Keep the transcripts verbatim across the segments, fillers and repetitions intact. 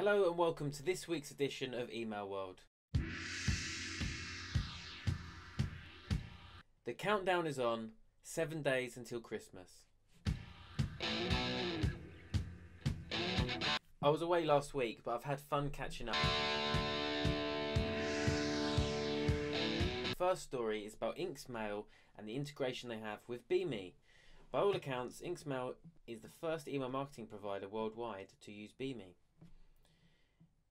Hello and welcome to this week's edition of Email World. The countdown is on, seven days until Christmas. I was away last week, but I've had fun catching up. The first story is about Inxmail and the integration they have with B I M I. By all accounts, Inxmail is the first email marketing provider worldwide to use B I M I.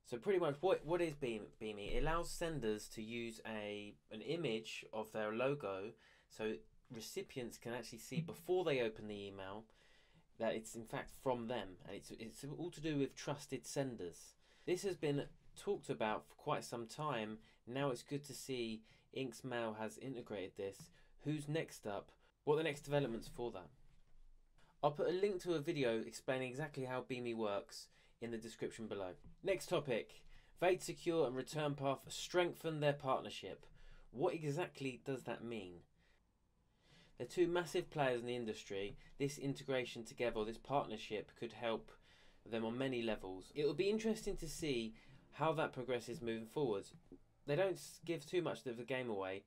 So pretty much, what what is B I M I? It allows senders to use a an image of their logo, so recipients can actually see before they open the email that it's in fact from them, and it's it's all to do with trusted senders. This has been talked about for quite some time. Now it's good to see Inxmail has integrated this. Who's next up? What are the next developments for that? I'll put a link to a video explaining exactly how B I M I works in the description below. Next topic, Vade Secure and Return Path strengthen their partnership. What exactly does that mean? They're two massive players in the industry. This integration together, this partnership, could help them on many levels. It will be interesting to see how that progresses moving forwards. They don't give too much of the game away,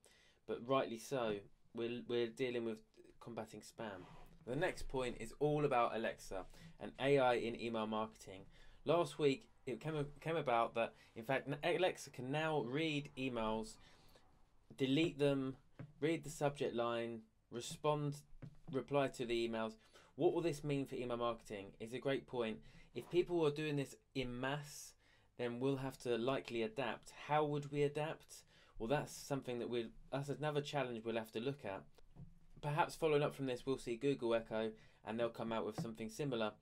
but rightly so. We're, we're dealing with combating spam. The next point is all about Alexa and A I in email marketing. Last week it came, came about that in fact Alexa can now read emails, delete them, read the subject line, respond, reply to the emails. What will this mean for email marketing is a great point. If people are doing this in mass, then we'll have to likely adapt. How would we adapt? Well, that's something that we'll, that's another challenge we'll have to look at. Perhaps following up from this, we'll see Google Echo and they'll come out with something similar.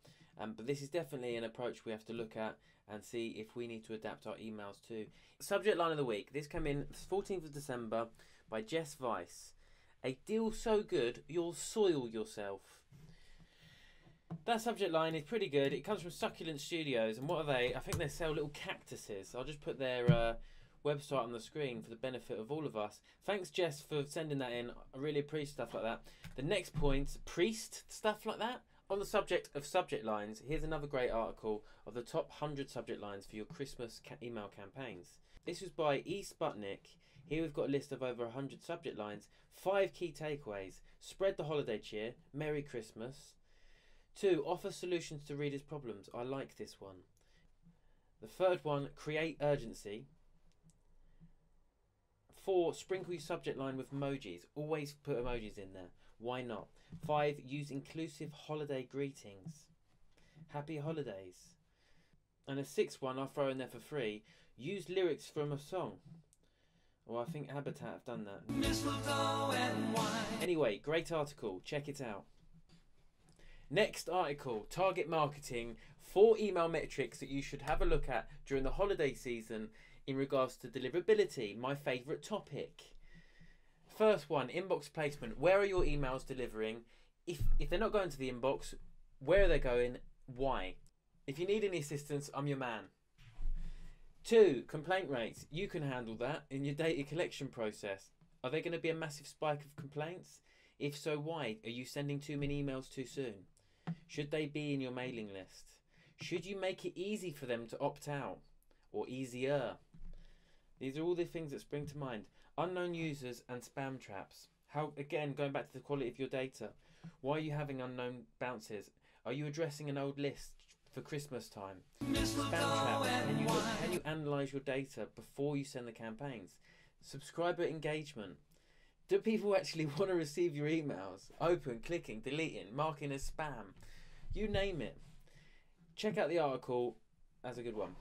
Um, but this is definitely an approach we have to look at and see if we need to adapt our emails to. Subject line of the week. This came in fourteenth of December by Jess Weiss. A deal so good, you'll soil yourself. That subject line is pretty good. It comes from Succulent Studios. And what are they? I think they sell little cactuses. I'll just put their uh, website on the screen for the benefit of all of us. Thanks, Jess, for sending that in. I really appreciate stuff like that. The next point, priest stuff like that. On the subject of subject lines, here's another great article of the top one hundred subject lines for your Christmas ca email campaigns. This was by East Butnik. Here we've got a list of over one hundred subject lines. Five key takeaways. Spread the holiday cheer. Merry Christmas. Two, offer solutions to readers' problems. I like this one. The third one, create urgency. Four, sprinkle your subject line with emojis. Always put emojis in there. Why not? Five, use inclusive holiday greetings. Happy holidays. And a sixth one I'll throw in there for free. Use lyrics from a song. Well, I think Habitat have done that. Mistletoe and wine. Anyway, great article. Check it out. Next article, target marketing. Four email metrics that you should have a look at during the holiday season in regards to deliverability, my favourite topic. First one, inbox placement. Where are your emails delivering? If, if they're not going to the inbox, where are they going? Why? If you need any assistance, I'm your man. Two, complaint rates. You can handle that in your data collection process. Are there going to be a massive spike of complaints? If so, why? Are you sending too many emails too soon? Should they be in your mailing list? Should you make it easy for them to opt out or easier? These are all the things that spring to mind. Unknown users and spam traps. How, again, going back to the quality of your data. Why are you having unknown bounces? Are you addressing an old list for Christmas time? Spam traps. Can you, look, can you analyse your data before you send the campaigns? Subscriber engagement. Do people actually want to receive your emails? Open, clicking, deleting, marking as spam. You name it. Check out the article. That's a good one.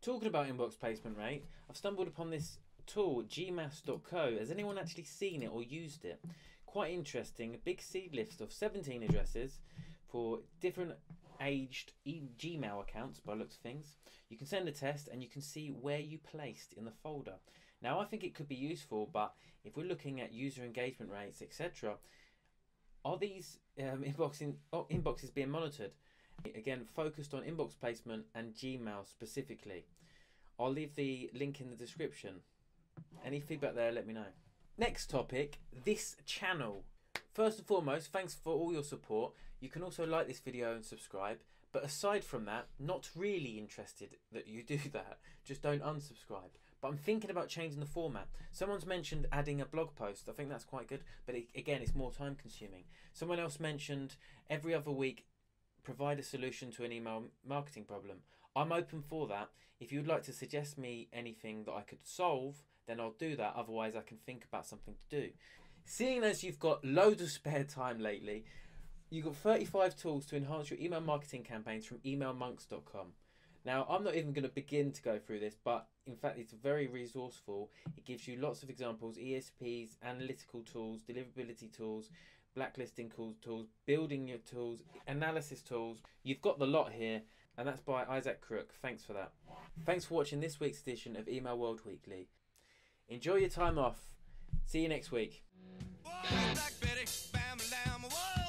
Talking about inbox placement rate, I've stumbled upon this tool, Gmass dot co. Has anyone actually seen it or used it? Quite interesting. A big seed list of seventeen addresses for different aged e Gmail accounts, by looks of things. You can send a test and you can see where you placed in the folder. Now, I think it could be useful, but if we're looking at user engagement rates, et cetera, are these um, inboxing, oh, inboxes being monitored? Again, focused on inbox placement and Gmail specifically. I'll leave the link in the description. Any feedback there, let me know. Next topic, this channel. First and foremost, thanks for all your support. You can also like this video and subscribe, But aside from that, not really interested that you do that. Just don't unsubscribe. But I'm thinking about changing the format. Someone's mentioned adding a blog post. I think that's quite good. But it, again, it's more time consuming. Someone else mentioned every other week, provide a solution to an email marketing problem. I'm open for that. If you'd like to suggest me anything that I could solve, then I'll do that. Otherwise, I can think about something to do. Seeing as you've got loads of spare time lately, you've got thirty-five tools to enhance your email marketing campaigns from email monks dot com. Now, I'm not even going to begin to go through this, but in fact, it's very resourceful. It gives you lots of examples, E S Ps, analytical tools, deliverability tools, blacklisting tools, building your tools, analysis tools. You've got the lot here, and that's by Isaac Crook. Thanks for that. Thanks for watching this week's edition of Email World Weekly. Enjoy your time off. See you next week. Whoa, Black Betty, bam, lam, whoa.